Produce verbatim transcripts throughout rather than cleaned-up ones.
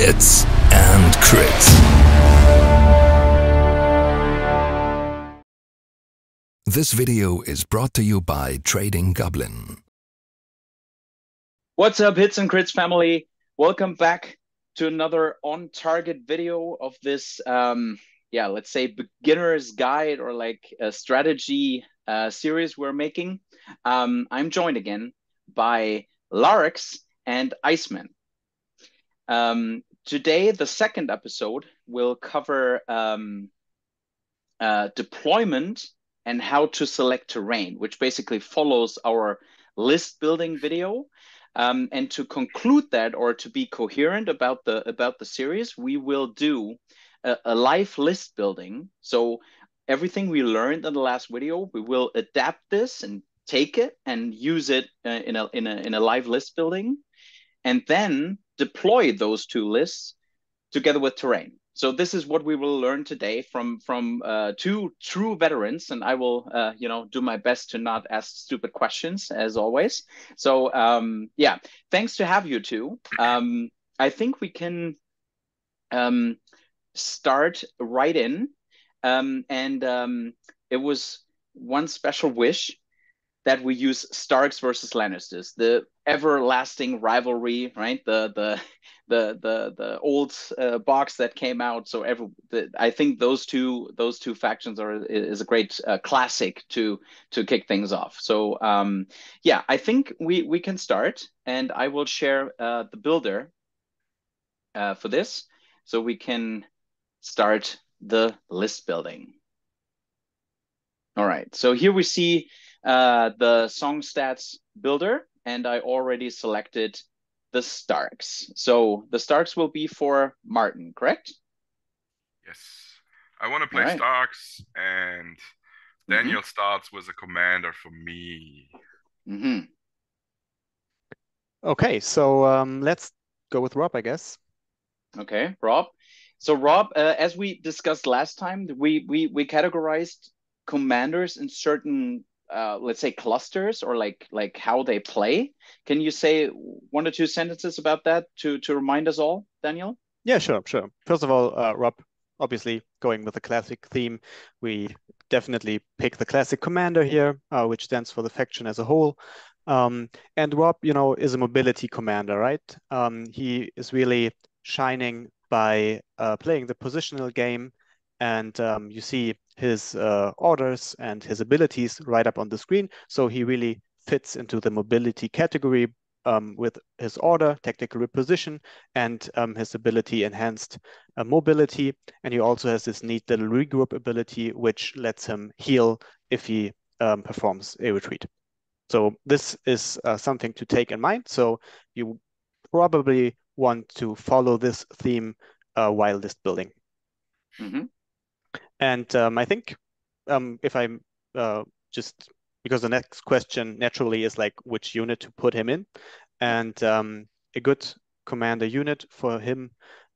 Hits and Crits. This video is brought to you by Trading Goblin. What's up, Hits and Crits family? Welcome back to another on-target video of this, um, yeah, let's say beginner's guide or like a strategy uh, series we're making. Um, I'm joined again by LArks and Iceman. Um, today, the second episode will cover um, uh, deployment and how to select terrain, which basically follows our list building video. Um, and to conclude that, or to be coherent about the about the series, we will do a, a live list building. So everything we learned in the last video, we will adapt this and take it and use it uh, in a in a in a live list building, and then deploy those two lists together with terrain. So this is what we will learn today from from uh, two true veterans, and I will, uh, you know, do my best to not ask stupid questions as always. So um, yeah, thanks to have you two. Um, I think we can um, start right in, um, and um, it was one special wish that we use Starks versus Lannisters, the everlasting rivalry, right? The the the the the old uh, box that came out. So every, the, I think those two those two factions are is a great uh, classic to to kick things off. So um, yeah, I think we we can start, and I will share uh, the builder uh, for this, so we can start the list building. All right. So here we see Uh, the song stats builder, and I already selected the Starks. So the Starks will be for Martin, correct? Yes. I want to play right. Starks, and Daniel mm-hmm. starts with a commander for me. Mm-hmm. Okay, so um, let's go with Robb, I guess. Okay, Robb. So Robb, uh, as we discussed last time, we, we, we categorized commanders in certain Uh, let's say clusters, or like like how they play. Can you say one or two sentences about that to to remind us all, Daniel? Yeah, sure, sure. First of all, uh, Robb, obviously going with the classic theme, we definitely pick the classic commander here, uh, which stands for the faction as a whole. Um, and Robb, you know, is a mobility commander, right? Um, he is really shining by uh, playing the positional game. And um, you see his uh, orders and his abilities right up on the screen. So he really fits into the mobility category um, with his order, tactical reposition, and um, his ability enhanced uh, mobility. And he also has this neat little regroup ability, which lets him heal if he um, performs a retreat. So this is uh, something to take in mind. So you probably want to follow this theme uh, while list building. Mm-hmm. And um, I think um, if I'm uh, just because the next question naturally is like which unit to put him in, and um, a good commander unit for him,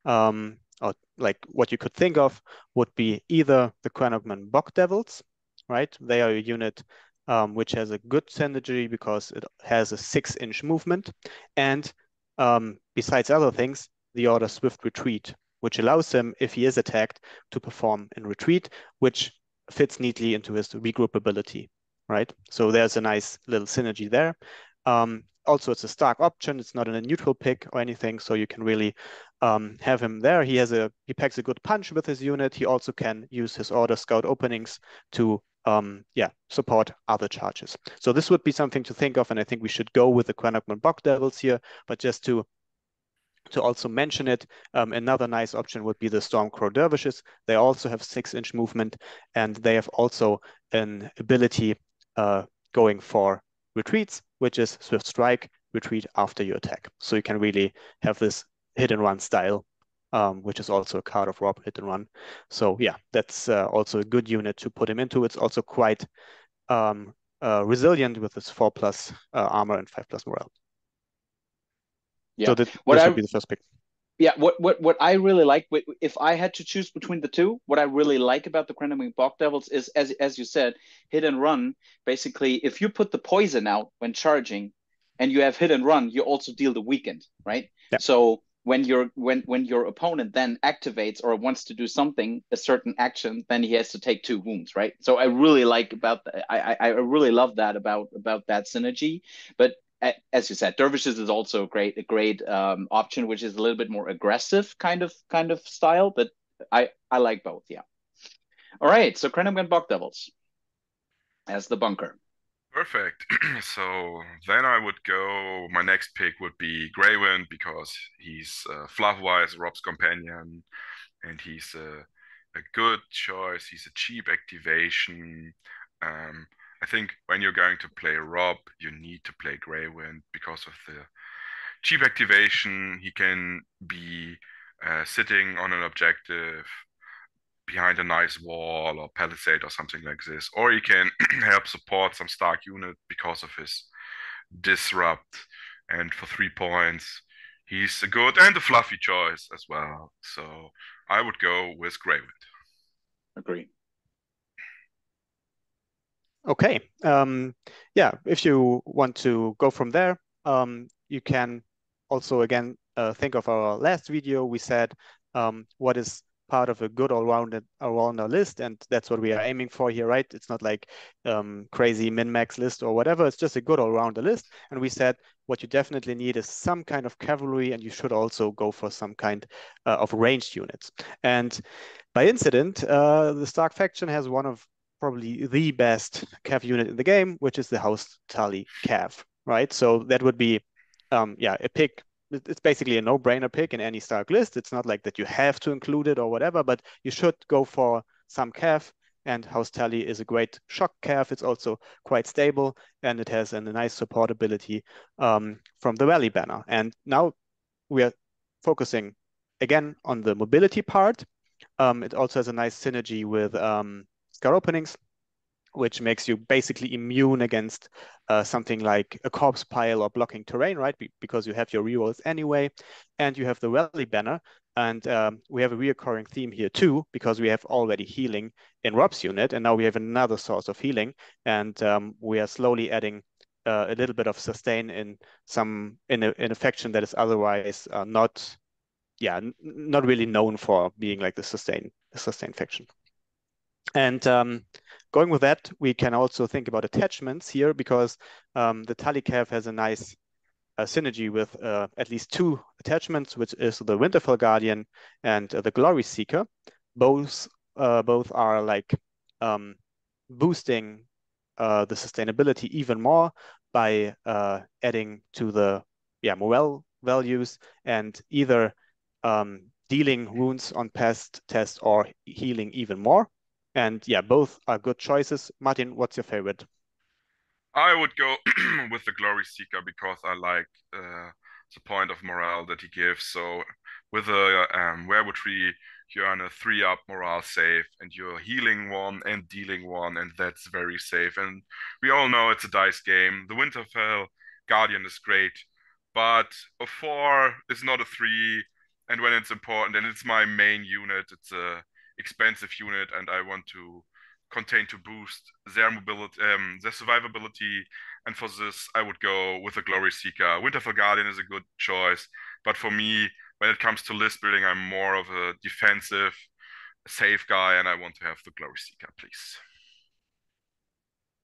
um, or like what you could think of, would be either the Crannogmen Bog Devils, right? They are a unit um, which has a good synergy because it has a six-inch movement, and um, besides other things, the order Swift Retreat, which allows him, if he is attacked, to perform in retreat, which fits neatly into his regroup ability, right? So there's a nice little synergy there. Um, also, it's a Stark option. It's not in a neutral pick or anything, so you can really um, have him there. He has a he packs a good punch with his unit. He also can use his order scout openings to um, yeah support other charges. So this would be something to think of, and I think we should go with the Crannogmen Bog Devils here, but just to To also mention it, um, another nice option would be the Stormcrow Dervishes. They also have six-inch movement, and they have also an ability uh, going for retreats, which is Swift Strike, retreat after you attack. So you can really have this hit-and-run style, um, which is also a card of Robb, hit-and-run. So yeah, that's uh, also a good unit to put him into. It's also quite um, uh, resilient with its four plus uh, armor and five plus morale. Yeah. So that what I, would be the first pick. Yeah, what what what I really like, if I had to choose between the two, what I really like about the Crannogmen Bog Devils is, as as you said, hit and run. Basically, if you put the poison out when charging, and you have hit and run, you also deal the weakened, right? Yeah. So when your when when your opponent then activates or wants to do something, a certain action, then he has to take two wounds, right? So I really like about the, I I really love that about about that synergy. But as you said, Dervishes is also a great a great um, option, which is a little bit more aggressive kind of kind of style. But I I like both, yeah. All right, so Crannogmen Bog Devils as the bunker. Perfect. So then I would go, my next pick would be Grey Wind, because he's uh, fluff-wise Robb's companion, and he's a, a good choice. He's a cheap activation. Um, I think when you're going to play Robb, you need to play Grey Wind because of the cheap activation. He can be uh, sitting on an objective behind a nice wall or palisade or something like this, or he can help support some Stark unit because of his disrupt, and for three points he's a good and a fluffy choice as well. So I would go with Grey Wind. Agree. Okay, um, yeah, if you want to go from there, um, you can also again uh, think of our last video. We said um, what is part of a good all-rounded all-rounder list, and that's what we are aiming for here, right? It's not like um, crazy min-max list or whatever. It's just a good all-rounder list. And we said what you definitely need is some kind of cavalry, and you should also go for some kind uh, of ranged units. And by incident, uh, the Stark faction has one of probably the best cav unit in the game, which is the House Tully Cav, right? So that would be, um, yeah, a pick. It's basically a no-brainer pick in any Stark list. It's not like that you have to include it or whatever, but you should go for some cav, and House Tully is a great shock cav. It's also quite stable, and it has a nice support ability um, from the Valley Banner. And now we are focusing again on the mobility part. Um, it also has a nice synergy with um, Scar Openings, which makes you basically immune against uh, something like a corpse pile or blocking terrain, right? Be because you have your rerolls anyway, and you have the Valley Banner. And um, we have a reoccurring theme here too, because we have already healing in Robb's unit, and now we have another source of healing. And um, we are slowly adding uh, a little bit of sustain in some in a, in a faction that is otherwise uh, not, yeah, not really known for being like the sustain sustain faction. And um, going with that, we can also think about attachments here, because um, the Tully Cav has a nice uh, synergy with uh, at least two attachments, which is the Winterfell Guardian and uh, the Glory Seeker. Both uh, both are like um, boosting uh, the sustainability even more by uh, adding to the yeah morale values, and either um, dealing wounds on past tests or healing even more. And yeah, both are good choices. Martin, what's your favorite? I would go with the Glory Seeker, because I like uh, the point of morale that he gives. So with a um, Werewolf Tree, you earn a three-up morale save, and you're healing one and dealing one, and that's very safe. And we all know it's a dice game. The Winterfell Guardian is great, but a four is not a three. And when it's important, and it's my main unit, it's a expensive unit, and I want to contain to boost their mobility, um, their survivability, and for this I would go with a Glory Seeker. Winterfell Guardian is a good choice, but for me, when it comes to list building, I'm more of a defensive, safe guy, and I want to have the Glory Seeker, please.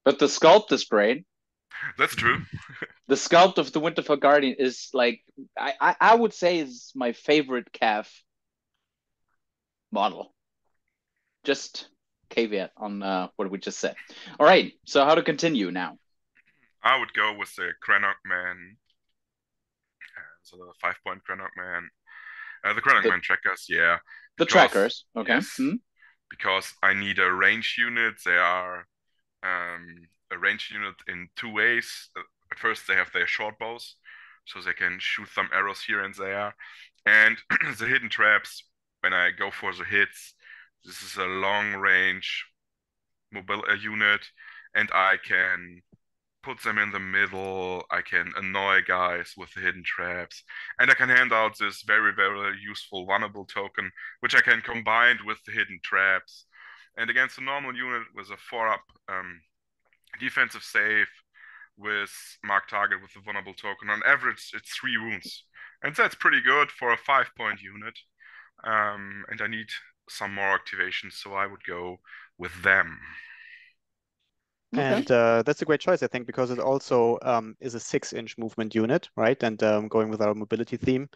But the sculpt is great. That's true. The sculpt of the Winterfell Guardian is like, I, I, I would say is my favorite cav model. Just caveat on uh, what we just said. All right, so how to continue now? I would go with the Crannogmen, uh, so the five-point Crannogmen, uh, the Crannogmen Trackers, yeah. The because, Trackers, okay. Yes, mm-hmm. Because I need a range unit. They are um, a range unit in two ways. At first, they have their short bows, so they can shoot some arrows here and there. And the hidden traps, when I go for the hits, this is a long-range mobile unit, and I can put them in the middle. I can annoy guys with the hidden traps, and I can hand out this very, very useful vulnerable token, which I can combine with the hidden traps. And against a normal unit with a four-up um, defensive save, with mark target with the vulnerable token. On average, it's three wounds. And that's pretty good for a five-point unit. Um, and I need some more activations, so I would go with them. Okay. And uh, that's a great choice, I think, because it also um, is a six-inch movement unit, right? And um, going with our mobility theme,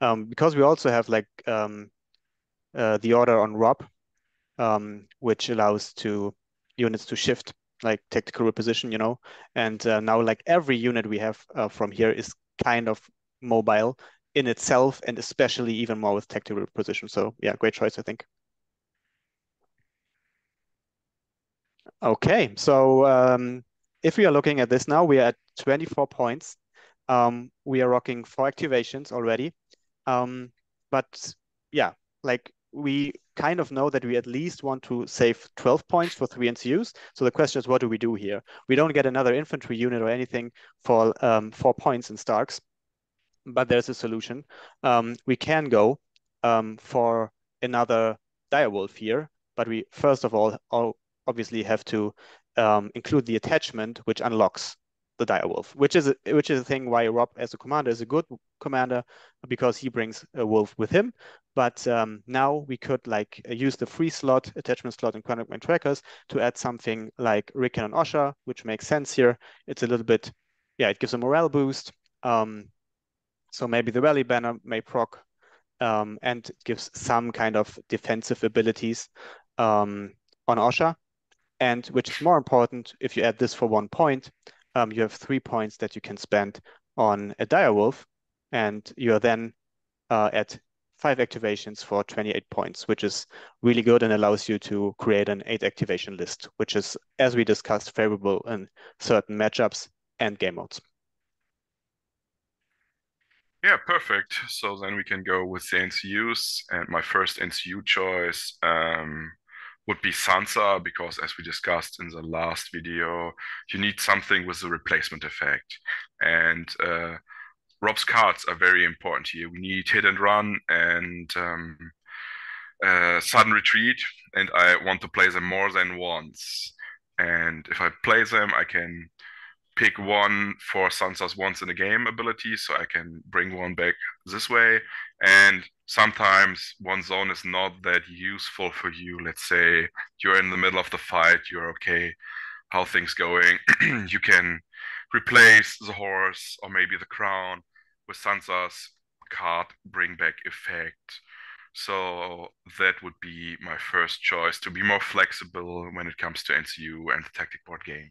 um, because we also have like um, uh, the order on Robb, um, which allows to units to shift, like tactical reposition, you know. And uh, now, like every unit we have uh, from here is kind of mobile in itself, and especially even more with tactical reposition. So yeah, great choice, I think. Okay, so um, if we are looking at this now, we are at twenty-four points. Um, we are rocking four activations already. Um, but yeah, like we kind of know that we at least want to save twelve points for three N C Us. So the question is, what do we do here? We don't get another infantry unit or anything for um, four points in Starks, but there's a solution. Um, we can go um, for another direwolf here, but we first of all, all obviously have to um, include the attachment which unlocks the direwolf, which is a, which is a thing why Robb as a commander is a good commander, because he brings a wolf with him. But um, now we could like use the free slot, attachment slot in Crannogmen Trackers to add something like Rickon and Osha, which makes sense here. It's a little bit, yeah, it gives a morale boost. Um, so maybe the rally banner may proc um, and it gives some kind of defensive abilities um, on Osha. And which is more important, if you add this for one point, um, you have three points that you can spend on a direwolf, and you are then uh, at five activations for twenty-eight points, which is really good and allows you to create an eight activation list, which is, as we discussed, favorable in certain matchups and game modes. Yeah, perfect. So then we can go with the N C Us, and my first N C U choice um... would be Sansa, because as we discussed in the last video, you need something with a replacement effect. And uh, Robb's cards are very important here. We need hit and run and um, uh, sudden retreat, and I want to play them more than once. And if I play them, I can pick one for Sansa's once in a game ability, so I can bring one back this way. And sometimes one zone is not that useful for you. Let's say you're in the middle of the fight, you're okay, how things going? You can replace the horse or maybe the crown with Sansa's card bring back effect. So that would be my first choice, to be more flexible when it comes to N C U and the tactic board game.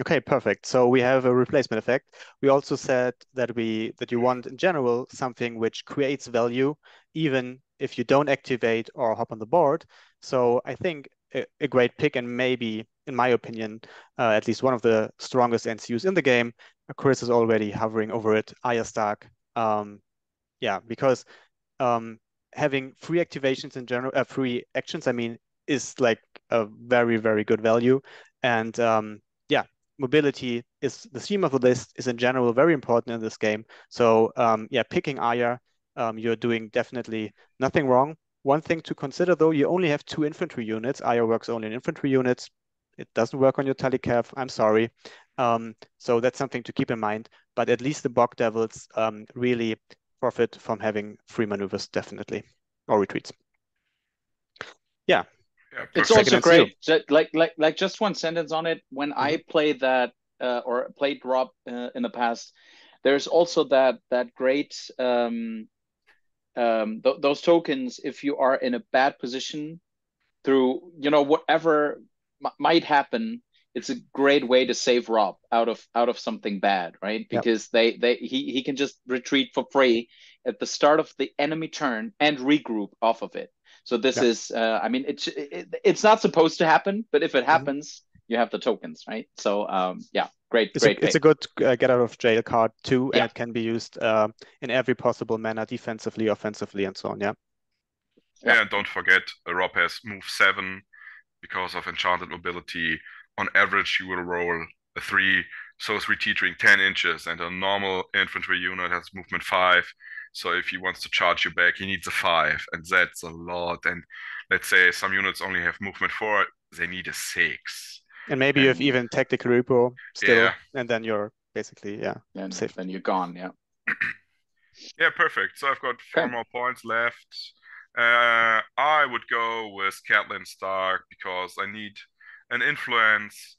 Okay, perfect. So we have a replacement effect. We also said that we that you want in general something which creates value, even if you don't activate or hop on the board. So I think a, a great pick, and maybe, in my opinion, uh, at least one of the strongest N C Us in the game. Chris is already hovering over it. Arya Stark. Um, yeah, because um, having free activations in general, uh, free actions, I mean, is like a very, very good value, and um, yeah. Mobility is the theme of the list, is in general very important in this game. So um, yeah, picking Arya, um, you're doing definitely nothing wrong. One thing to consider though, you only have two infantry units. Arya works only in infantry units. It doesn't work on your Tully Cav, I'm sorry. Um, so that's something to keep in mind, but at least the Bog Devils um, really profit from having free maneuvers, definitely, or retreats. Yeah. Yeah, it's also great. Like, like, like, just one sentence on it. When mm-hmm. I played that uh, or played Robb uh, in the past, there's also that that great um, um, th those tokens. If you are in a bad position, through you know whatever m might happen, it's a great way to save Robb out of out of something bad, right? Because yep. they they he he can just retreat for free at the start of the enemy turn and regroup off of it. So this yeah. is, uh, I mean, it's it, it's not supposed to happen, but if it happens, mm-hmm. you have the tokens, right? So um, yeah, great, it's great. A, it's a good uh, get out of jail card too, yeah. and it can be used uh, in every possible manner, defensively, offensively, and so on. Yeah. Yeah, yeah. And don't forget, Robb has move seven because of enchanted mobility. On average, you will roll a three, so three teetering ten inches, and a normal infantry unit has movement five. So if he wants to charge you back, he needs a five, and that's a lot. And let's say some units only have movement four, they need a six. And maybe and, you have even tech the Kurupo still, yeah. and then you're basically, yeah, then, safe. Then you're gone, yeah. Yeah, perfect. So I've got four okay. more points left. Uh, I would go with Catelyn Stark because I need an influence.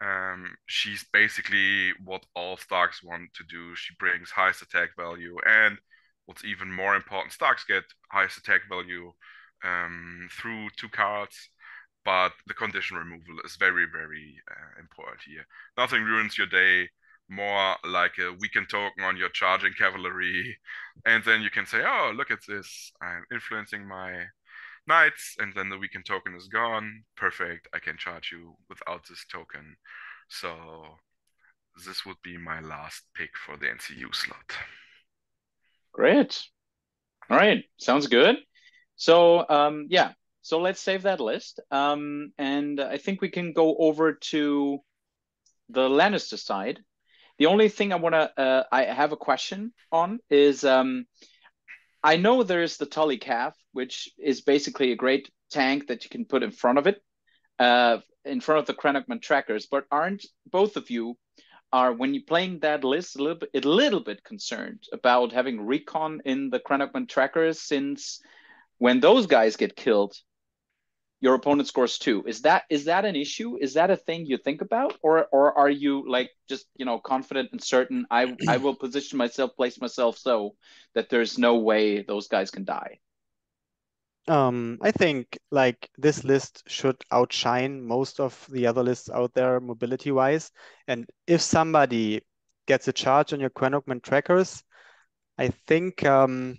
Um, she's basically what all Starks want to do. She brings highest attack value, and what's even more important, Starks get highest attack value um, through two cards, but the condition removal is very, very uh, important here. Nothing ruins your day, more like a weekend token on your charging cavalry, and then you can say, oh, look at this, I'm influencing my knights, and then the weekend token is gone. Perfect, I can charge you without this token. So this would be my last pick for the N C U slot. Great. All right, sounds good. So um, yeah, so let's save that list. Um, and I think we can go over to the Lannister side. The only thing I want to, uh, I have a question on is, um, I know there is the Tully Cav, which is basically a great tank that you can put in front of it, uh, in front of the Crannogmen Trackers. But aren't both of you are when you're playing that list a little bit, a little bit concerned about having Rickon in the Crannogmen Trackers, since when those guys get killed, your opponent scores two. Is that is that an issue? Is that a thing you think about, or or are you like just you know confident and certain? I I will position myself, place myself so that there's no way those guys can die. Um, I think like this list should outshine most of the other lists out there mobility wise. And if somebody gets a charge on your Crannogmen Trackers, I think. Um,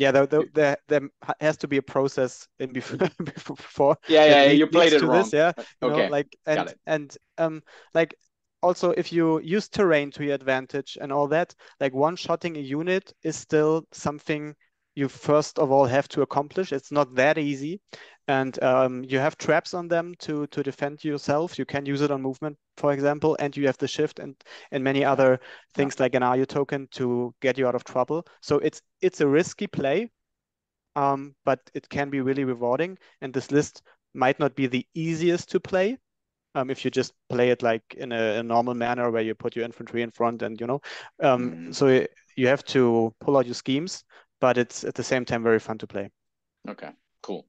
Yeah, there, there, there has to be a process in before. before yeah, yeah, lead, you played it wrong. This, yeah, okay, know, like and Got it. and um, like also if you use terrain to your advantage and all that, like one-shotting a unit is still something you first of all have to accomplish. It's not that easy, and um, you have traps on them to to defend yourself. You can use it on movement, for example, and you have the shift and and many other things yeah. like an Arya token to get you out of trouble. So it's it's a risky play, um, but it can be really rewarding. And this list might not be the easiest to play um, if you just play it like in a, a normal manner where you put your infantry in front and, you know, um, mm-hmm. so you have to pull out your schemes, but it's at the same time very fun to play. Okay, cool.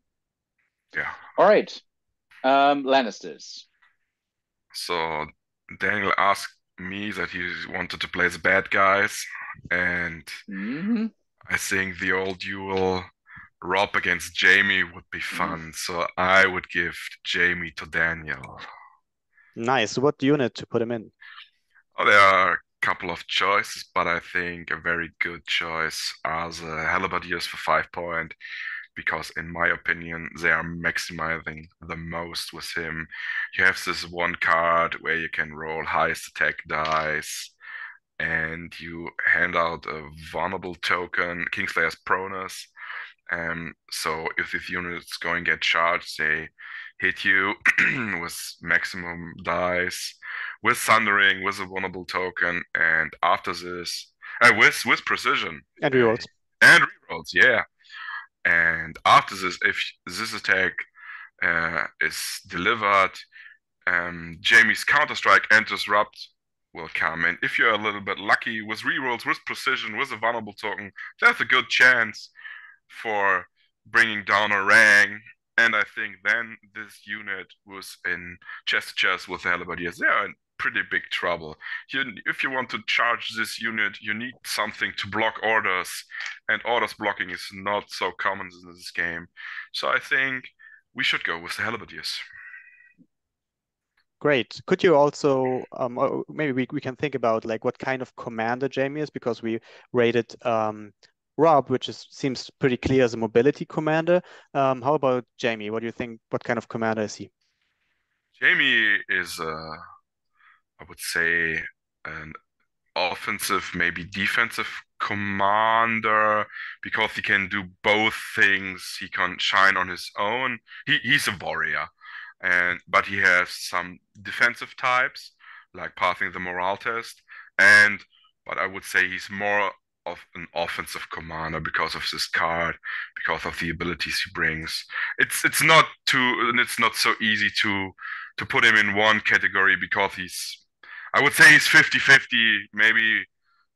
Yeah. All right, um, Lannisters. So Daniel asked me that he wanted to play the bad guys, and mm-hmm. I think the old duel Robb against Jaime would be fun. Mm-hmm. So I would give Jaime to Daniel. Nice. What unit to put him in? Oh, there are a couple of choices, but I think a very good choice are the Halberdiers for five point. Because in my opinion, they are maximizing the most with him. You have this one card where you can roll highest attack dice, and you hand out a vulnerable token, Kingslayer's proneness. Um, so if this unit's going to get charged, they hit you with maximum dice, with thundering, with a vulnerable token, and after this, uh, with with precision and rerolls. And rerolls, yeah. And after this, if this attack uh, is delivered, um, Jaime's counter-strike and disrupt will come. And if you're a little bit lucky with rerolls, with precision, with a vulnerable token, there's a good chance for bringing down a rank. And I think then this unit was in chest-to-chest with the Halberdiers. They are in pretty big trouble. You, if you want to charge this unit, you need something to block orders, and orders blocking is not so common in this game. So I think we should go with the Halberdiers. Great. Could you also, um, or maybe we, we can think about like what kind of commander Jaime is, because we rated um, Robb, which is, seems pretty clear as a mobility commander. Um, how about Jaime? What do you think? What kind of commander is he? Jaime is, uh, I would say, an offensive, maybe defensive commander, because he can do both things. He can shine on his own. He, he's a warrior, and but he has some defensive types, like passing the morale test. And but I would say he's more of an offensive commander because of this card, because of the abilities he brings. It's it's not too, and it's not so easy to to put him in one category because he's, I would say he's fifty fifty, maybe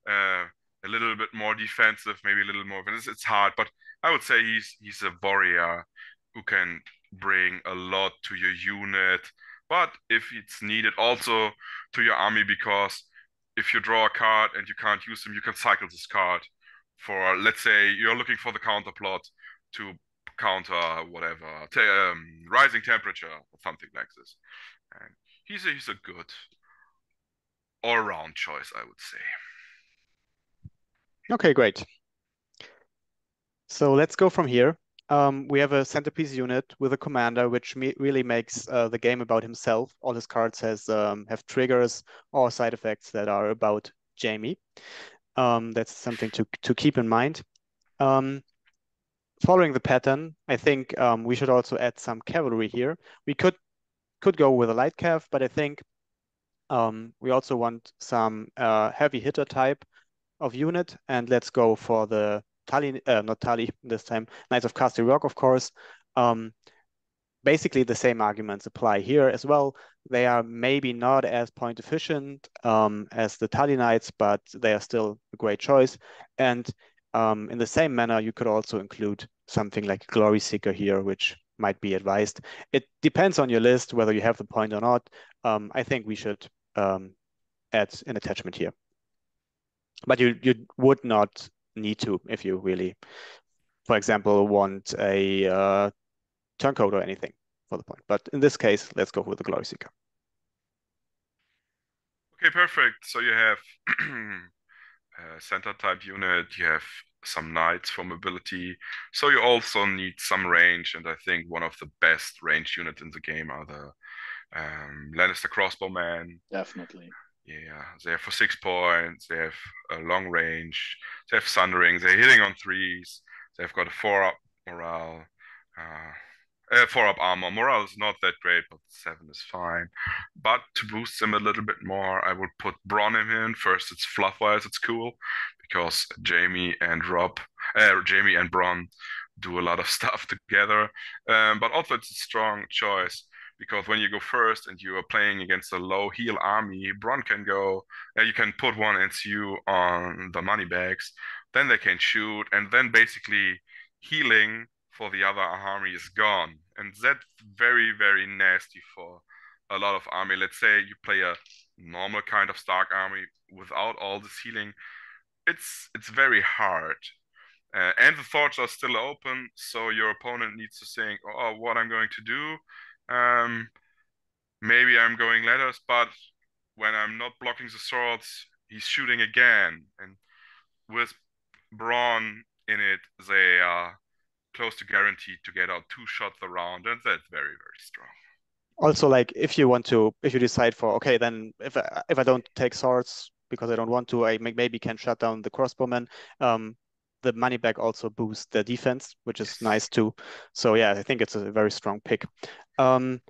uh, a little bit more defensive, maybe a little more. It's, it's hard, but I would say he's he's a warrior who can bring a lot to your unit, but if it's needed, also to your army, because if you draw a card and you can't use them, you can cycle this card for, let's say, you're looking for the counter plot to counter whatever, t- um, rising temperature or something like this. And he's a, he's a good all-round choice, I would say. Okay, great. So let's go from here. Um, we have a centerpiece unit with a commander, which me- really makes uh, the game about himself. All his cards has um, have triggers or side effects that are about Jaime. Um, that's something to to keep in mind. Um, following the pattern, I think um, we should also add some cavalry here. We could could go with a light cav, but I think um, we also want some uh, heavy hitter type of unit, and let's go for the Tully, uh, not Tully this time, Knights of Castle Rock, of course. Um, basically, the same arguments apply here as well. They are maybe not as point efficient um, as the Tully Knights, but they are still a great choice. And um, in the same manner, you could also include something like Glory Seeker here, which might be advised. It depends on your list, whether you have the point or not. Um, I think we should um, add an attachment here. But you, you would not need to if you really, for example, want a uh, turncoat or anything for the point. But in this case, let's go with the Glory Seeker. Okay, perfect. So you have a center type unit, you have some knights for mobility, so you also need some range, and I think one of the best range units in the game are the um, Lannister Crossbowmen. Definitely. Yeah, they have for six points, they have a long range, they have sundering, they're hitting on threes, they've got a four-up morale, uh, uh, four-up armor. Morale is not that great, but seven is fine. But to boost them a little bit more, I would put Bronn in. First, it's fluff-wise, it's cool, because Jaime and Robb, uh, Jaime and Bronn do a lot of stuff together. Um, but also, it's a strong choice, because when you go first and you are playing against a low heal army, Bronn can go, uh, you can put one N C U on the money bags, then they can shoot, and then basically healing for the other army is gone. And that's very, very nasty for a lot of army. Let's say you play a normal kind of Stark army without all this healing. It's, it's very hard. Uh, and the thoughts are still open, so your opponent needs to think, oh, what I'm going to do. Um, maybe I'm going letters, but when I'm not blocking the swords, he's shooting again. And with Bronn in it, they are close to guaranteed to get out two shots a round, and that's very, very strong. Also, like if you want to, if you decide for okay, then if I, if I don't take swords because I don't want to, I maybe can shut down the crossbowmen. Um, the money back also boosts the defense, which is nice too. So yeah, I think it's a very strong pick. Um,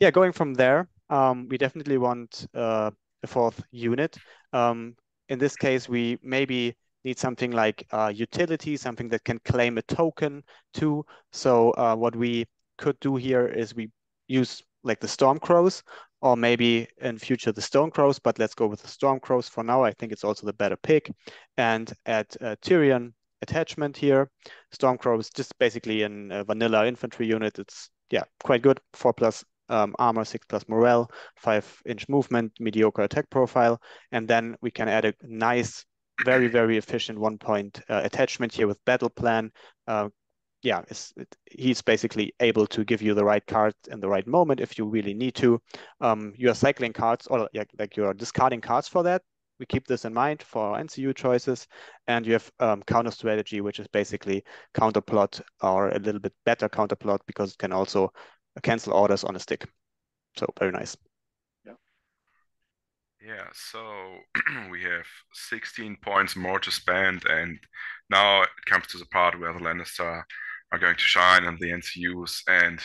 yeah, going from there, um, we definitely want uh, a fourth unit. Um, in this case, we maybe need something like uh, utility, something that can claim a token too. So uh, what we could do here is we use like the Stormcrows, or maybe in future the Stonecrows, but let's go with the Stormcrows for now. I think it's also the better pick. And at uh, Tyrion attachment here, Stormcrow is just basically an uh, vanilla infantry unit. It's yeah, quite good. Four plus um, armor, six plus morale, five inch movement, mediocre attack profile, and then we can add a nice, very very efficient one point uh, attachment here with battle plan. Uh, yeah, it's, it, he's basically able to give you the right card in the right moment if you really need to. Um, you are cycling cards, or like, like you are discarding cards for that. We keep this in mind for N C U choices, and you have um, counter strategy, which is basically counterplot or a little bit better counterplot because it can also cancel orders on a stick. So very nice. Yeah. Yeah. So we have sixteen points more to spend, and now it comes to the part where the Lannister are going to shine and the N C Us, and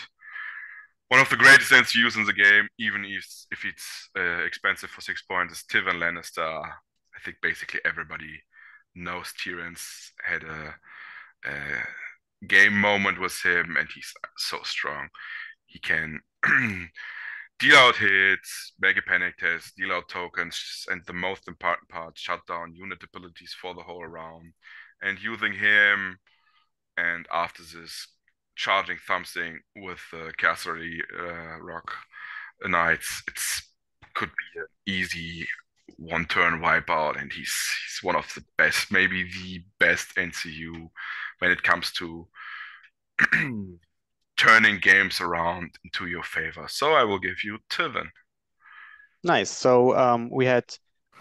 one of the greatest N C Us in the game, even if, if it's uh, expensive for six points, is Tywin Lannister. I think basically everybody knows Tyrion's had a, a game moment with him, and he's so strong. He can deal out hits, make a panic test, deal out tokens, and the most important part, shut down unit abilities for the whole round. And using him, and after this, charging something with the Casterly uh, Rock Knights, it's could be an easy one-turn wipeout, and he's he's one of the best, maybe the best N C U when it comes to turning games around into your favor. So I will give you Tywin. Nice. So um, we had,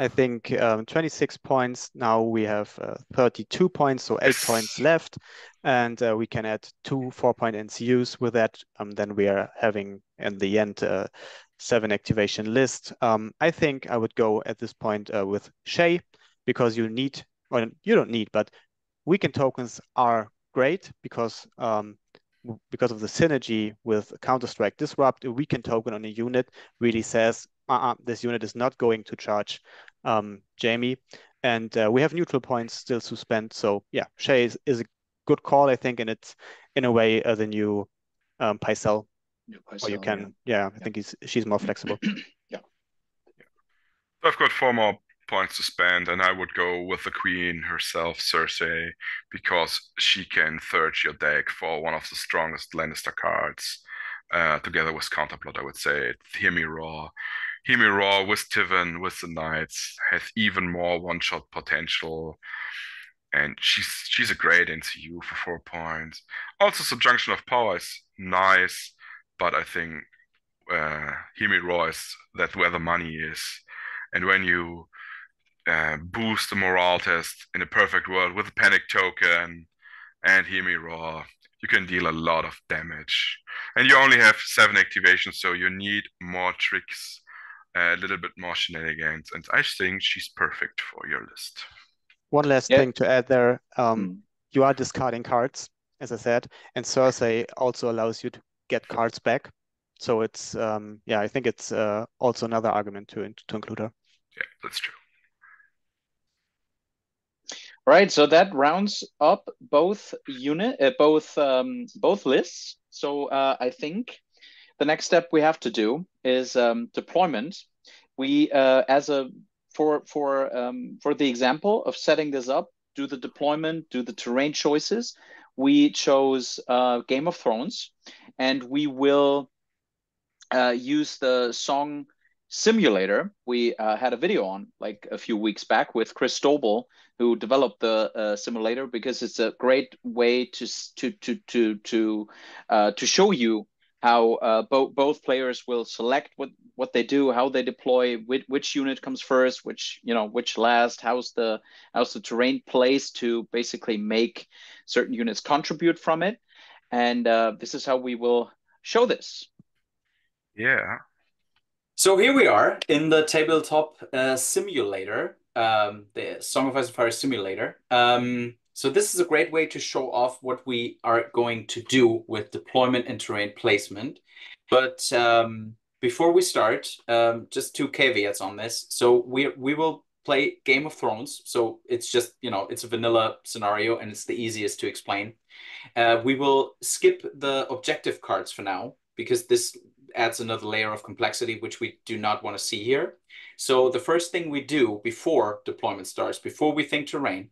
I think, um, twenty-six points. Now we have uh, thirty-two points, so eight yes. points left. And uh, we can add two four-point N C Us with that. Um, then we are having, in the end, uh, seven activation list. Um, I think I would go at this point uh, with Shae, because you need, or you don't need, but weekend tokens are great because um, because of the synergy with Counter-Strike Disrupt. A weekend token on a unit really says, uh-uh, this unit is not going to charge um, Jaime. And uh, we have neutral points still to spend. So yeah, Shae is, is a good call, I think, and it's in a way uh, the new um, Pycelle. Yeah, Pycelle, or you can, yeah, yeah I yeah. think he's, she's more flexible. yeah. yeah. I've got four more points to spend, and I would go with the queen herself, Cersei, because she can search your deck for one of the strongest Lannister cards, uh, together with Counterplot, I would say. Hear Me Roar. Hear Me Roar with Tywin, with the Knights, has even more one-shot potential, and she's she's a great N C U for four points. Also, Subjunction of Power is nice, but I think uh, Hear Me Roar is that where the money is, and when you Uh, boost the morale test in a perfect world with a panic token and Hear Me Roar, you can deal a lot of damage. And you only have seven activations, so you need more tricks, a little bit more shenanigans. And I think she's perfect for your list. One last yeah. thing to add there. Um, mm. You are discarding cards, as I said, and Cersei also allows you to get cards back. So it's, um, yeah, I think it's uh, also another argument to, to include her. Yeah, that's true. Right, so that rounds up both unit, uh, both um, both lists. So uh, I think the next step we have to do is um, deployment. We, uh, as a for for um, for the example of setting this up, do the deployment, do the terrain choices. We chose uh, Game of Thrones, and we will uh, use the song simulator. We uh, had a video on like a few weeks back with Chris Stobel, who developed the uh, simulator, because it's a great way to to to to to uh, to show you how uh, both both players will select what what they do, how they deploy, which, which unit comes first, which you know which last, how's the how's the terrain placed to basically make certain units contribute from it, and uh, this is how we will show this. Yeah. So here we are in the tabletop uh, simulator, um, the Song of Ice and Fire simulator. Um, so this is a great way to show off what we are going to do with deployment and terrain placement. But um, before we start, um, just two caveats on this. So we we will play Game of Thrones. So it's just, you know, it's a vanilla scenario and it's the easiest to explain. Uh, we will skip the objective cards for now, because this adds another layer of complexity, which we do not want to see here. So the first thing we do before deployment starts, before we think terrain,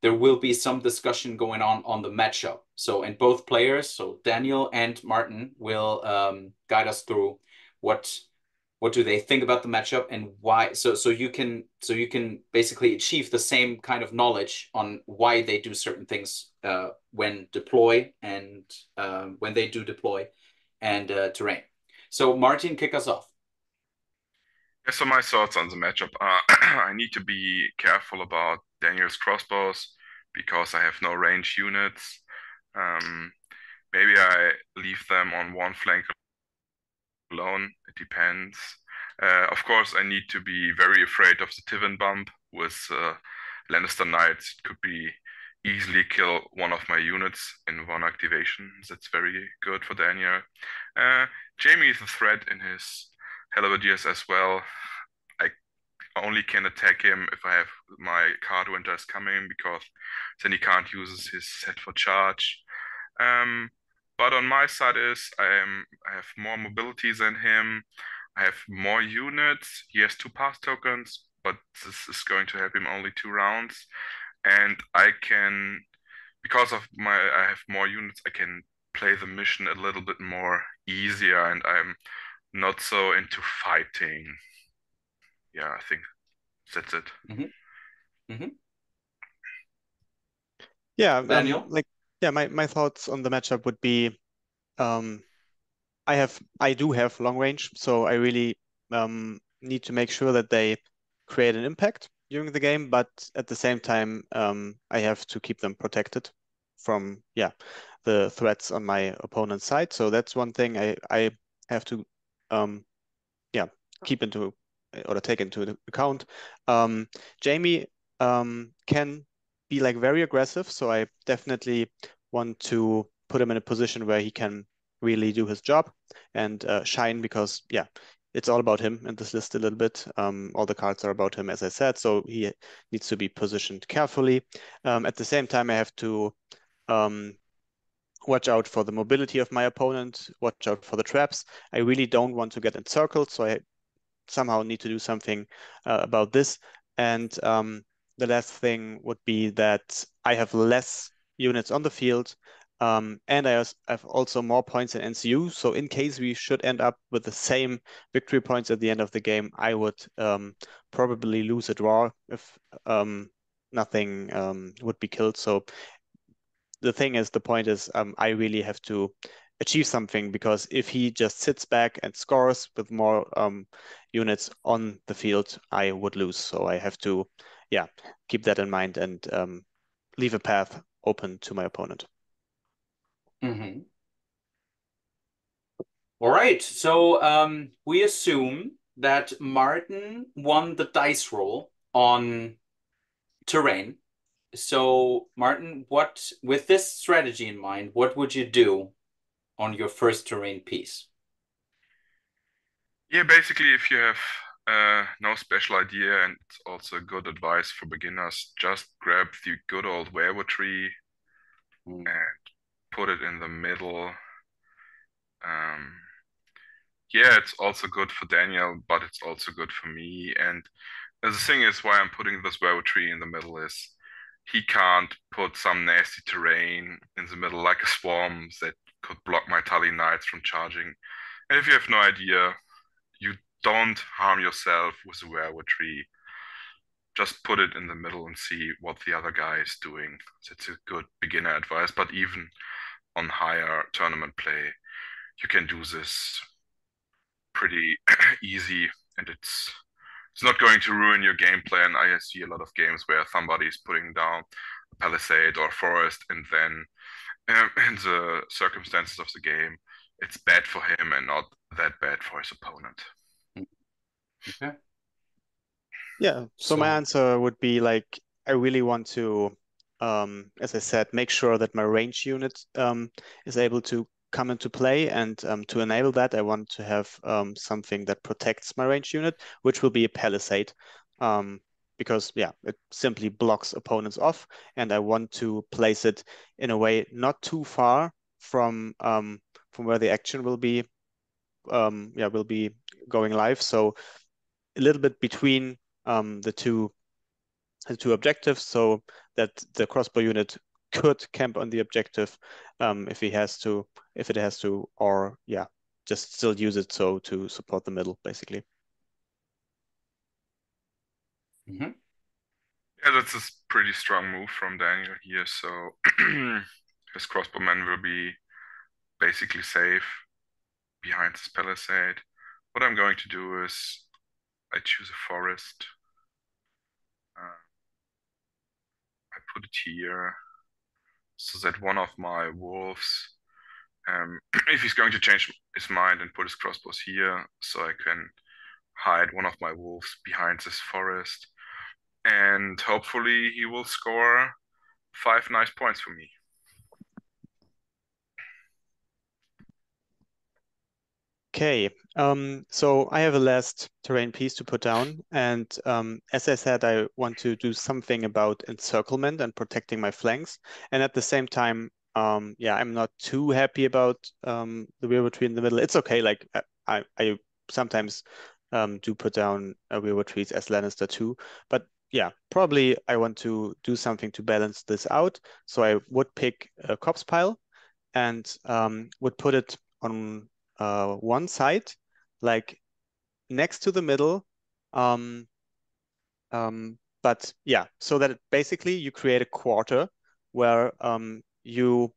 there will be some discussion going on on the matchup. So, and both players, so Daniel and Martin, will um, guide us through what what do they think about the matchup and why. So, so you can so you can basically achieve the same kind of knowledge on why they do certain things uh, when deploy and uh, when they do deploy and uh, terrain. So Martin, kick us off. Yeah, so my thoughts on the matchup are I need to be careful about Daniel's crossbows because I have no range units. Um, maybe I leave them on one flank alone. It depends. Uh, of course, I need to be very afraid of the Tywin bump with uh, Lannister Knights. It could be easily kill one of my units in one activation. That's very good for Daniel. Uh, Jaime is a threat in his Halberdiers as well. I only can attack him if I have my card Winter is Coming, because then he can't use his set for charge. Um, But on my side is I am I have more mobility than him. I have more units. He has two pass tokens, but this is going to help him only two rounds. And I can, because of my I have more units, I can play the mission a little bit more easier, and I'm not so into fighting. Yeah, I think that's it. Mm-hmm. Mm-hmm. Yeah, Daniel? Um, like yeah, my, my thoughts on the matchup would be, um, I have I do have long range, so I really um need to make sure that they create an impact during the game, but at the same time, um, I have to keep them protected from yeah the threats on my opponent's side. So that's one thing I I have to um yeah keep into or take into account. Um, Jaime um can be like very aggressive, so I definitely want to put him in a position where he can really do his job and uh, shine, because yeah, it's all about him in this list a little bit. Um, all the cards are about him, as I said, so he needs to be positioned carefully. Um, at the same time, I have to um, watch out for the mobility of my opponent, watch out for the traps. I really don't want to get encircled, so I somehow need to do something uh, about this. And um, the last thing would be that I have less units on the field, um, and I have also more points in N C U. So in case we should end up with the same victory points at the end of the game, I would um, probably lose a draw if um, nothing um, would be killed. So the thing is, the point is, um, I really have to achieve something, because if he just sits back and scores with more um, units on the field, I would lose. So I have to... yeah, keep that in mind and um, leave a path open to my opponent. Mm-hmm. All right, so um, we assume that Martin won the dice roll on terrain. So Martin, what, with this strategy in mind, what would you do on your first terrain piece? Yeah, basically if you have Uh, no special idea, and it's also good advice for beginners. Just grab the good old werewolf tree mm. and put it in the middle. Um, yeah, it's also good for Daniel, but it's also good for me. And the thing is, why I'm putting this werewolf tree in the middle is he can't put some nasty terrain in the middle, like a swarm that could block my Tully Knights from charging. And if you have no idea, you don't harm yourself with a werewolf tree. Just put it in the middle and see what the other guy is doing. That's a good beginner advice, but even on higher tournament play, you can do this pretty easy, and it's it's not going to ruin your game plan. I see a lot of games where somebody is putting down a palisade or a forest, and then uh, in the circumstances of the game, it's bad for him and not that bad for his opponent. Okay. Yeah, so, so my answer would be like, I really want to, um, as I said, make sure that my range unit um, is able to come into play, and um, to enable that, I want to have um, something that protects my range unit, which will be a palisade, um, because, yeah, it simply blocks opponents off, and I want to place it in a way not too far from um, from where the action will be, um, yeah, will be going live, so a little bit between um, the two the two objectives, so that the crossbow unit could camp on the objective um, if he has to, if it has to, or yeah, just still use it so to support the middle, basically. Mm-hmm. Yeah, that's a pretty strong move from Daniel here. So his crossbowman will be basically safe behind this palisade. What I'm going to do is, I choose a forest, uh, I put it here, so that one of my wolves, um, if he's going to change his mind and put his crossbows here, so I can hide one of my wolves behind this forest, and hopefully he will score five nice points for me. Okay, um, so I have a last terrain piece to put down, and um, as I said, I want to do something about encirclement and protecting my flanks, and at the same time, um, yeah, I'm not too happy about um, the weirwood tree in the middle. It's okay. Like I, I sometimes um, do put down a weirwood trees as Lannister too, but yeah, probably I want to do something to balance this out. So I would pick a corpse pile and um, would put it on uh, one side, like next to the middle. Um, um, but yeah, so that it basically you create a quarter where um, you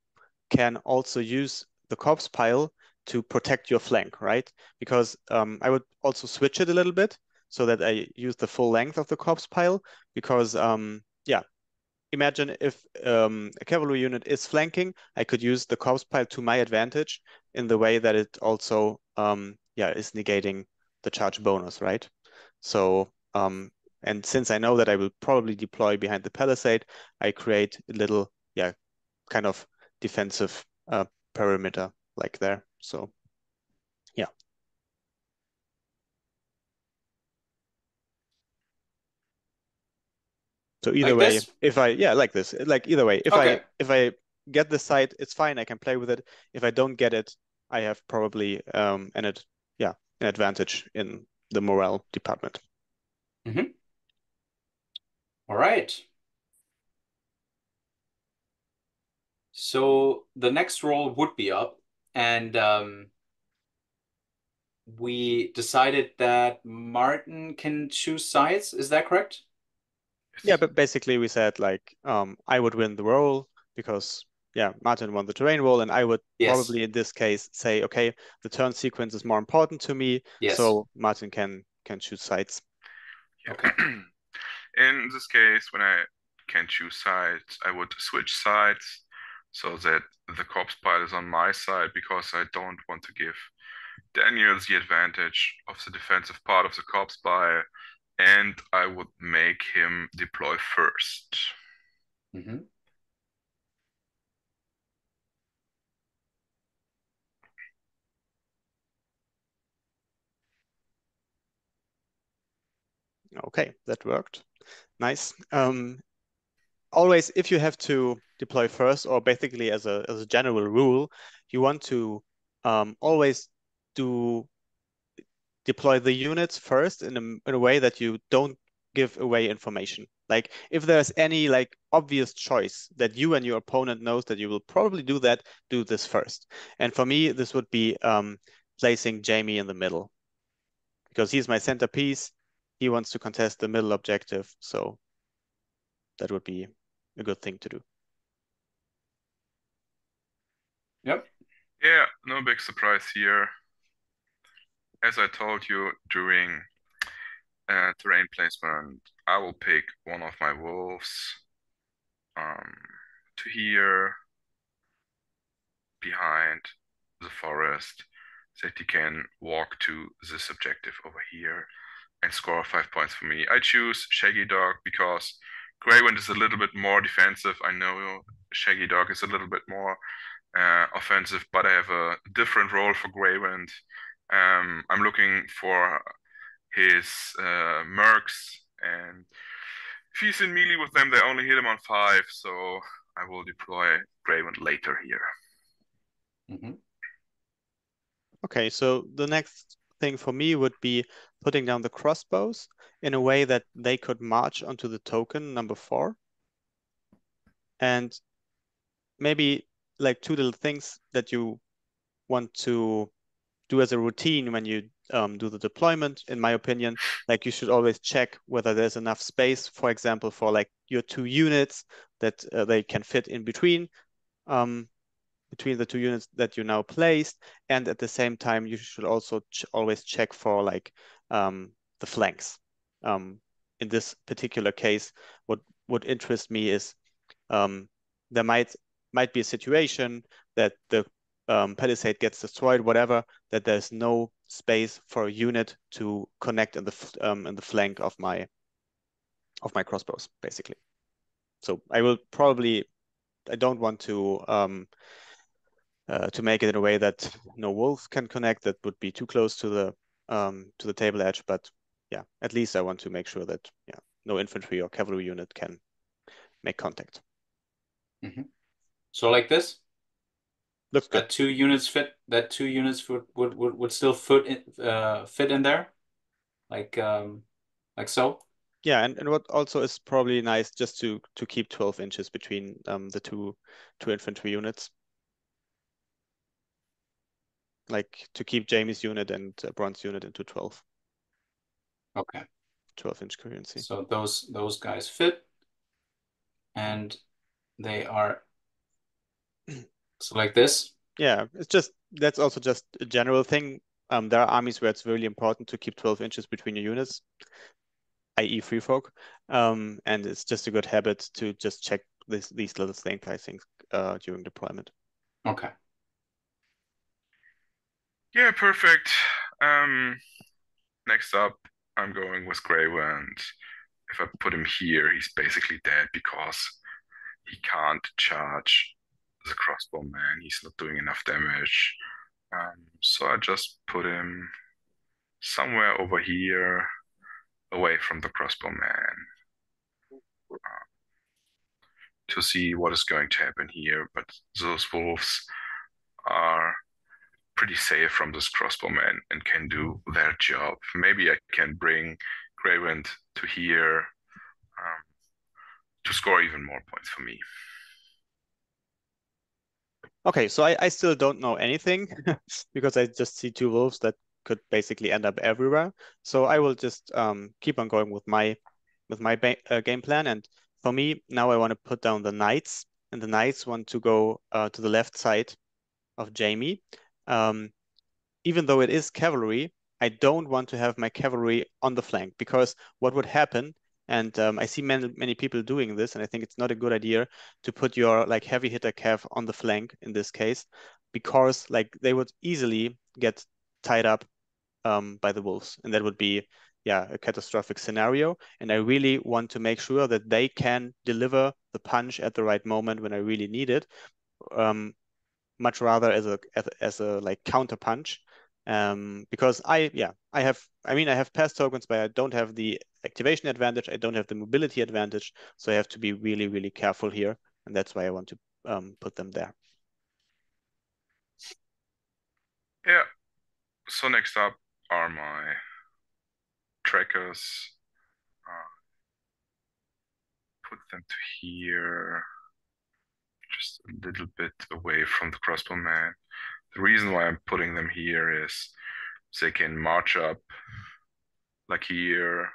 can also use the corpse pile to protect your flank, right? Because um, I would also switch it a little bit, so that I use the full length of the corpse pile, because, um, yeah, imagine if um, a cavalry unit is flanking, I could use the corpse pile to my advantage in the way that it also, um, yeah, is negating the charge bonus, right? So, um, and since I know that I will probably deploy behind the palisade, I create a little, yeah, kind of defensive uh, perimeter like there, so, yeah. So either like way, if, if I, yeah, like this, like either way, if okay. I if I get the site, it's fine. I can play with it. If I don't get it, I have probably um an ad, yeah an advantage in the morale department. Mm-hmm. All right. So the next roll would be up, and um, we decided that Martin can choose sides. Is that correct? Yeah, but basically we said like um, I would win the roll because yeah, Martin won the terrain roll, and I would yes. probably in this case say okay, the turn sequence is more important to me, yes. so Martin can can choose sides. Yeah. Okay. In this case, when I can choose sides, I would switch sides so that the corpse pile is on my side, because I don't want to give Daniel the advantage of the defensive part of the corpse pile. And I would make him deploy first. Mm-hmm. Okay, that worked. Nice. Um, always, if you have to deploy first, or basically as a, as a general rule, you want to um, always do... deploy the units first in a, in a way that you don't give away information. Like if there's any like obvious choice that you and your opponent knows that you will probably do that, do this first. And for me, this would be um, placing Jaime in the middle, because he's my centerpiece. He wants to contest the middle objective. So that would be a good thing to do. Yep. Yeah, no big surprise here. As I told you during uh, terrain placement, I will pick one of my wolves um, to here behind the forest, so that he can walk to this objective over here and score five points for me. I choose Shaggy Dog because Grey Wind is a little bit more defensive. I know Shaggy Dog is a little bit more uh, offensive, but I have a different role for Grey Wind. Um, I'm looking for his uh, mercs, and if he's in melee with them, they only hit him on five, so I will deploy Grey Wind later here. Mm-hmm. Okay, so the next thing for me would be putting down the crossbows in a way that they could march onto the token number four. And maybe like two little things that you want to do as a routine when you um, do the deployment, in my opinion, like you should always check whether there's enough space, for example, for like your two units that uh, they can fit in between, um, between the two units that you now placed. And at the same time, you should also ch always check for like um, the flanks. Um, in this particular case, what would interest me is um, there might, might be a situation that the Um, palisade gets destroyed, whatever, that there's no space for a unit to connect in the um, in the flank of my of my crossbows, basically. So I will probably I don't want to um, uh, to make it in a way that no wolf can connect. That would be too close to the um, to the table edge. But yeah, at least I want to make sure that yeah, no infantry or cavalry unit can make contact. Mm-hmm. So like this. Looks good. That two units fit. That two units would would would, would still fit in, uh, fit in there, like um, like so. Yeah, and, and what also is probably nice just to to keep twelve inches between um the two two infantry units, like to keep Jaime's unit and uh, Bronn's unit into twelve. Okay. twelve inch currency. So those those guys fit, and they are so like this. Yeah, it's just that's also just a general thing. Um, there are armies where it's really important to keep twelve inches between your units, that is, free folk, um, and it's just a good habit to just check this, these little things, I think, uh, during deployment. Okay. Yeah, perfect. Um, next up, I'm going with Grey Wind. If I put him here, he's basically dead because he can't charge the crossbowman. He's not doing enough damage. Um, so I just put him somewhere over here, away from the crossbowman, uh, to see what is going to happen here. But those wolves are pretty safe from this crossbowman and can do their job. Maybe I can bring Grey Wind to here um, to score even more points for me. Okay, so I, I still don't know anything because I just see two wolves that could basically end up everywhere. So I will just um, keep on going with my with my uh, game plan. And for me, now I want to put down the knights, and the knights want to go uh, to the left side of Jaime. Um, even though it is cavalry, I don't want to have my cavalry on the flank, because what would happen, and um, I see many, many people doing this, and I think it's not a good idea to put your like heavy hitter cav on the flank in this case, because like they would easily get tied up um, by the wolves, and that would be yeah a catastrophic scenario. And I really want to make sure that they can deliver the punch at the right moment when I really need it. Um, much rather as a as a like counter punch, um, because I yeah I have I mean I have pass tokens, but I don't have the activation advantage. I don't have the mobility advantage, so I have to be really really careful here, and that's why I want to um, put them there. Yeah. So next up are my trackers. Uh, put them to here, just a little bit away from the crossbowman. The reason why I'm putting them here is they can march up like here,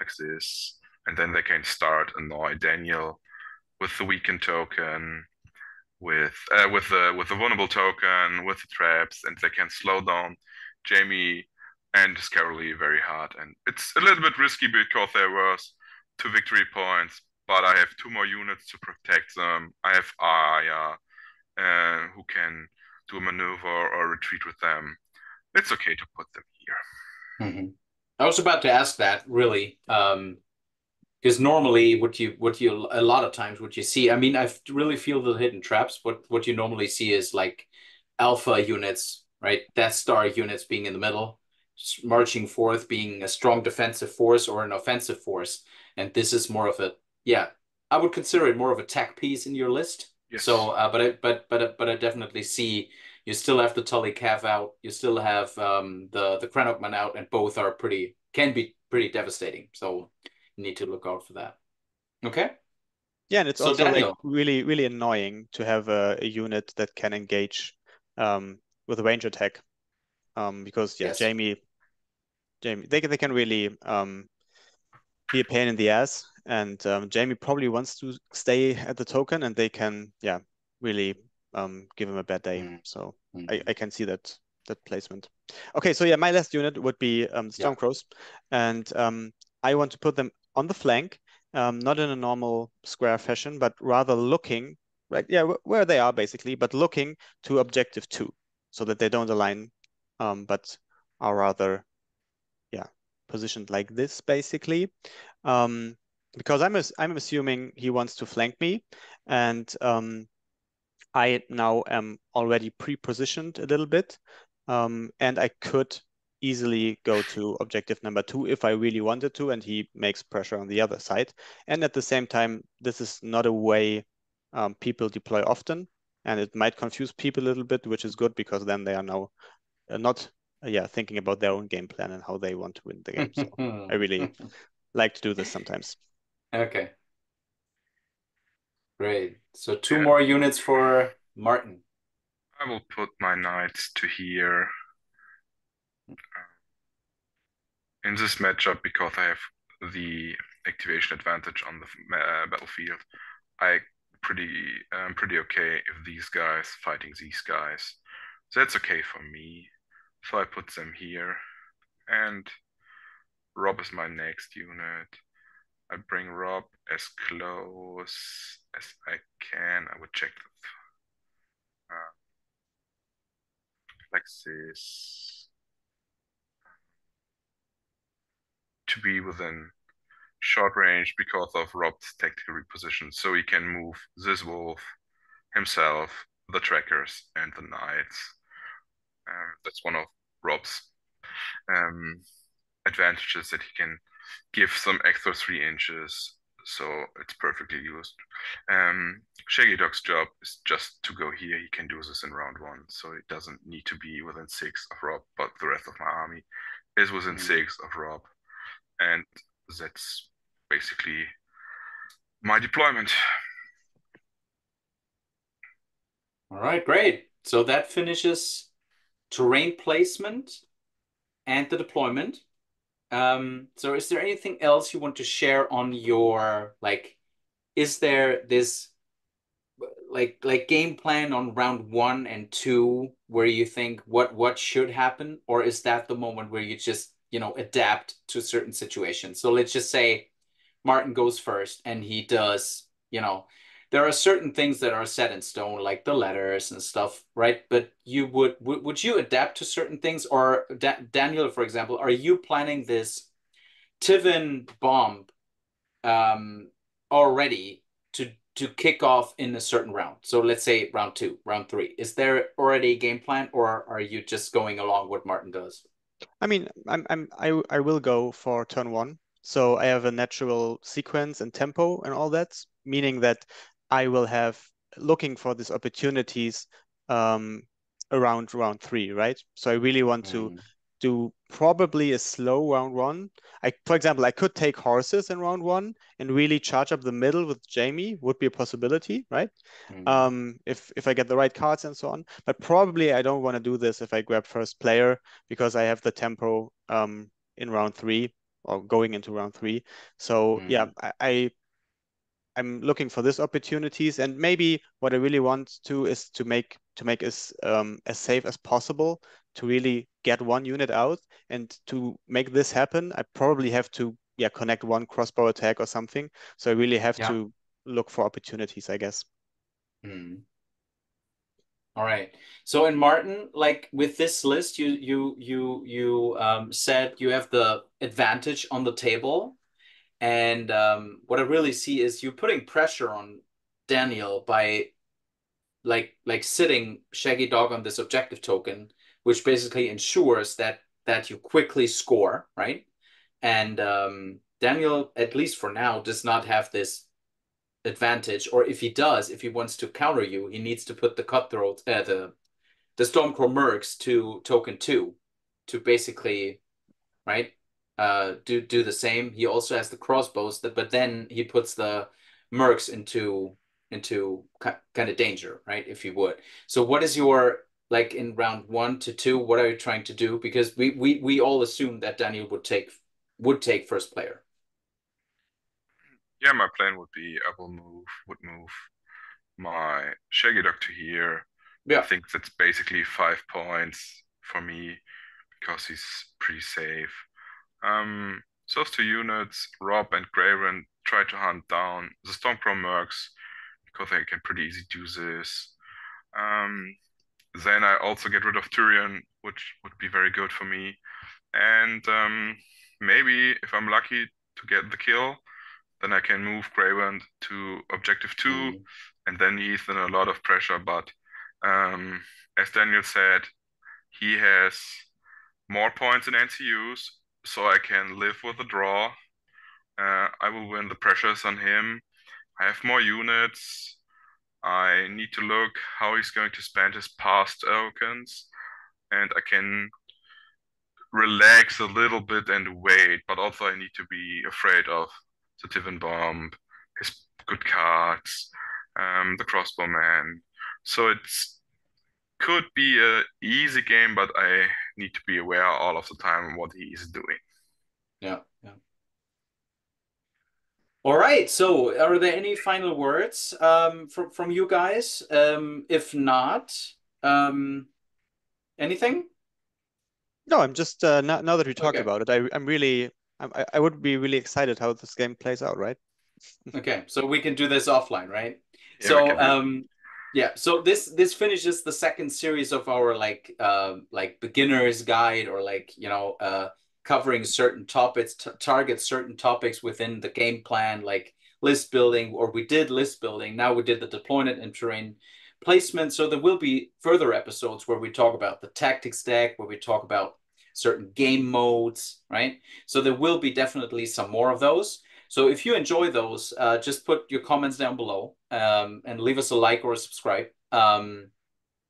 like this, and then they can start annoy Daniel with the weakened token, with uh, with the with the vulnerable token, with the traps, and they can slow down Jaime and his cavalry very hard. And it's a little bit risky because there were two victory points, but I have two more units to protect them. I have Arya, uh, who can do a maneuver or retreat with them. It's okay to put them here. Mm-hmm. I was about to ask that, really, because um, normally, what you, what you, a lot of times, what you see. I mean, I really feel the hidden traps. What, what you normally see is like alpha units, right? Death Star units being in the middle, marching forth, being a strong defensive force or an offensive force, and this is more of a Yeah, I would consider it more of a tech piece in your list. Yes. So, uh, but I, but but but I definitely see you still have the Tully Cav out. You still have um, the the Crannogmen out, and both are pretty can be pretty devastating. So you need to look out for that. Okay. Yeah, and it's so also Daniel. like really really annoying to have a, a unit that can engage um, with a range attack, um, because yeah, yes. Jaime, Jaime, they they can really um, be a pain in the ass. And um, Jaime probably wants to stay at the token, and they can, yeah, really um, give him a bad day. Mm. So mm. I, I can see that that placement. Okay, so yeah, my last unit would be um, Stormcrows, yeah. and um, I want to put them on the flank, um, not in a normal square fashion, but rather looking, right, yeah, where they are basically, but looking to objective two, so that they don't align, um, but are rather, yeah, positioned like this basically. Um, Because I'm I'm assuming he wants to flank me, and um, I now am already pre-positioned a little bit, um, and I could easily go to objective number two if I really wanted to, and he makes pressure on the other side. And at the same time, this is not a way um, people deploy often, and it might confuse people a little bit, which is good because then they are now not yeah thinking about their own game plan and how they want to win the game. So I really like to do this sometimes. Okay, great. So two yeah. more units for Martin. I will put my knights to here in this matchup because I have the activation advantage on the uh, battlefield. I pretty I'm pretty okay if these guys fighting these guys. So that's okay for me. So I put them here, and Robb is my next unit. I bring Robb as close as I can. I would check that. Uh, like this. To be within short range because of Robb's tactical reposition. So he can move this wolf, himself, the trackers, and the knights. Um, that's one of Robb's um, advantages, that he can give some extra three inches, so it's perfectly used. Um, Shaggy Dog's job is just to go here. He can do this in round one, so it doesn't need to be within six of Robb, but the rest of my army is within mm-hmm. six of Robb, and that's basically my deployment. All right, great. So that finishes terrain placement and the deployment. Um, so is there anything else you want to share on your, like, is there this, like, like game plan on round one and two where you think what, what should happen? Or is that the moment where you just, you know, adapt to certain situations? So let's just say Martin goes first and he does, you know, there are certain things that are set in stone, like the letters and stuff, right? But you would, would, would you adapt to certain things? Or da Daniel, for example, are you planning this Tywin bomb um, already to, to kick off in a certain round? So let's say round two, round three. Is there already a game plan, or are you just going along what Martin does? I mean, I'm, I'm, I, I will go for turn one. So I have a natural sequence and tempo and all that, meaning that I will have looking for these opportunities um, around round three, right? So I really want to mm. do probably a slow round one. I, for example, I could take horses in round one and really charge up the middle with Jaime, would be a possibility, right? Mm. Um, if, if I get the right cards and so on. But probably I don't want to do this if I grab first player, because I have the tempo um, in round three or going into round three. So mm. yeah, I... I I'm looking for these opportunities, and maybe what I really want to is to make to make us um, as safe as possible to really get one unit out, and to make this happen, I probably have to yeah connect one crossbow attack or something. So I really have yeah. to look for opportunities, I guess. Mm. All right. So, and Martin, like with this list, you you you you um, said you have the advantage on the table. And um, what I really see is you're putting pressure on Daniel by like like sitting Shaggy Dog on this objective token, which basically ensures that that you quickly score, right? And um, Daniel, at least for now, does not have this advantage. Or if he does, if he wants to counter you, he needs to put the cutthroat, uh, the the Stormcrow mercs to token two, to basically, right? Uh, do do the same. He also has the crossbows, that, but then he puts the mercs into into kind of danger, right? If you would. So, what is your, like in round one to two? What are you trying to do? Because we we we all assume that Daniel would take would take first player. Yeah, my plan would be I will move would move my Shaggy Dog to here. Yeah, I think that's basically five points for me because he's pretty safe. Um, so those two units, Robb and Grey Wind, try to hunt down the Stormcrow mercs because they can pretty easy do this. Um, then I also get rid of Tyrion, which would be very good for me. And um, maybe if I'm lucky to get the kill, then I can move Grey Wind to objective two, mm. and then he's in a lot of pressure. But um, as Daniel said, he has more points in N C Us. So I can live with a draw. Uh, I will win the pressures on him. I have more units. I need to look how he's going to spend his past tokens, and I can relax a little bit and wait, but also I need to be afraid of the Tywin Bomb, his good cards, um, the Crossbowman. So it could be an easy game, but I need to be aware all of the time what he is doing. Yeah, yeah. All right, so are there any final words um, from, from you guys? Um, if not, um, anything? No, I'm just, uh, now, now that we talked okay. about it, I, I'm really, I'm, I would be really excited how this game plays out, right? Okay, so we can do this offline, right? Yeah, so, um, yeah, so this this finishes the second series of our, like, uh, like beginner's guide, or like, you know, uh, covering certain topics, t target certain topics within the game plan, like list building, or we did list building. Now we did the deployment and terrain placement. So there will be further episodes where we talk about the tactics deck, where we talk about certain game modes, right? So there will be definitely some more of those. So if you enjoy those, uh, just put your comments down below um, and leave us a like or a subscribe. Um,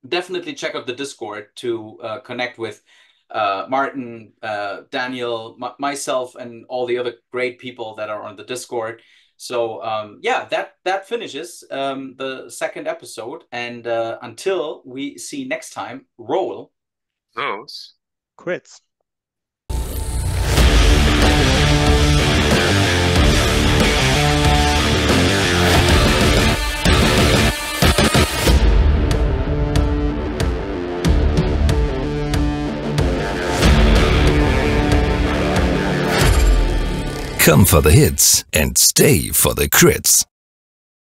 definitely check out the Discord to uh, connect with Uh, Martin, uh, Daniel, myself, and all the other great people that are on the Discord. So um, yeah, that that finishes um, the second episode. And uh, until we see next time, roll those crits. Come for the hits and stay for the crits.